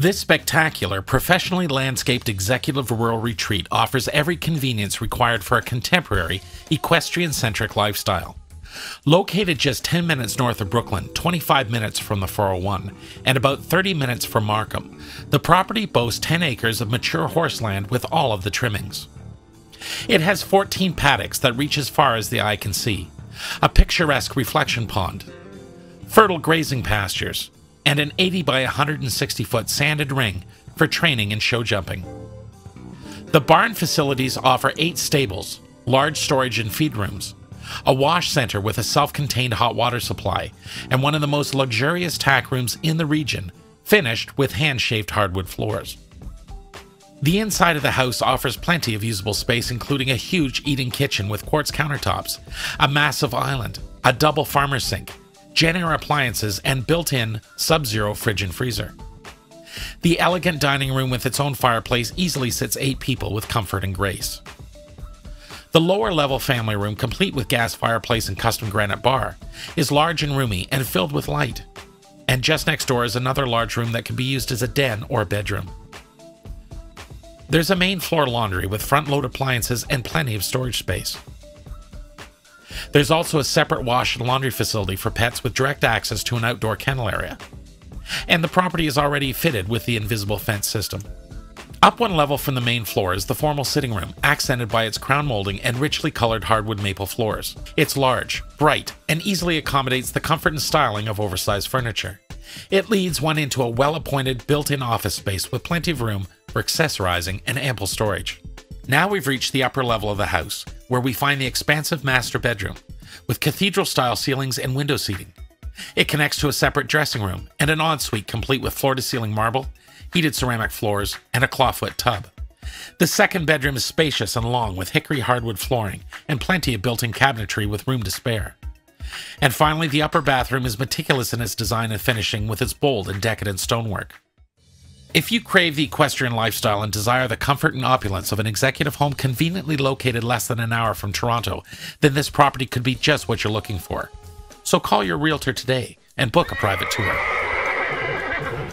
This spectacular, professionally landscaped executive rural retreat offers every convenience required for a contemporary, equestrian-centric lifestyle. Located just 10 minutes north of Brooklin, 25 minutes from the 401, and about 30 minutes from Markham, the property boasts 10 acres of mature horseland with all of the trimmings. It has 14 paddocks that reach as far as the eye can see, a picturesque reflection pond, fertile grazing pastures, and an 80 by 160 foot sanded ring for training and show jumping. The barn facilities offer 8 stables, large storage and feed rooms, a wash center with a self-contained hot water supply, and one of the most luxurious tack rooms in the region, finished with hand-shaved hardwood floors. The inside of the house offers plenty of usable space, including a huge eating kitchen with quartz countertops, a massive island, a double farmer's sink, Jen air appliances, and built-in Sub-Zero fridge and freezer. The elegant dining room with its own fireplace easily sits 8 people with comfort and grace. The lower-level family room, complete with gas fireplace and custom granite bar, is large and roomy and filled with light. And just next door is another large room that can be used as a den or bedroom. There's a main floor laundry with front-load appliances and plenty of storage space. There's also a separate wash and laundry facility for pets with direct access to an outdoor kennel area. And the property is already fitted with the invisible fence system. Up one level from the main floor is the formal sitting room, accented by its crown molding and richly colored hardwood maple floors. It's large, bright, and easily accommodates the comfort and styling of oversized furniture. It leads one into a well-appointed built-in office space with plenty of room for accessorizing and ample storage. Now we've reached the upper level of the house, where we find the expansive master bedroom, with cathedral-style ceilings and window seating. It connects to a separate dressing room and an ensuite complete with floor-to-ceiling marble, heated ceramic floors, and a clawfoot tub. The second bedroom is spacious and long with hickory hardwood flooring and plenty of built-in cabinetry with room to spare. And finally, the upper bathroom is meticulous in its design and finishing with its bold and decadent stonework. If you crave the equestrian lifestyle and desire the comfort and opulence of an executive home conveniently located less than an hour from Toronto, then this property could be just what you're looking for. So call your realtor today and book a private tour.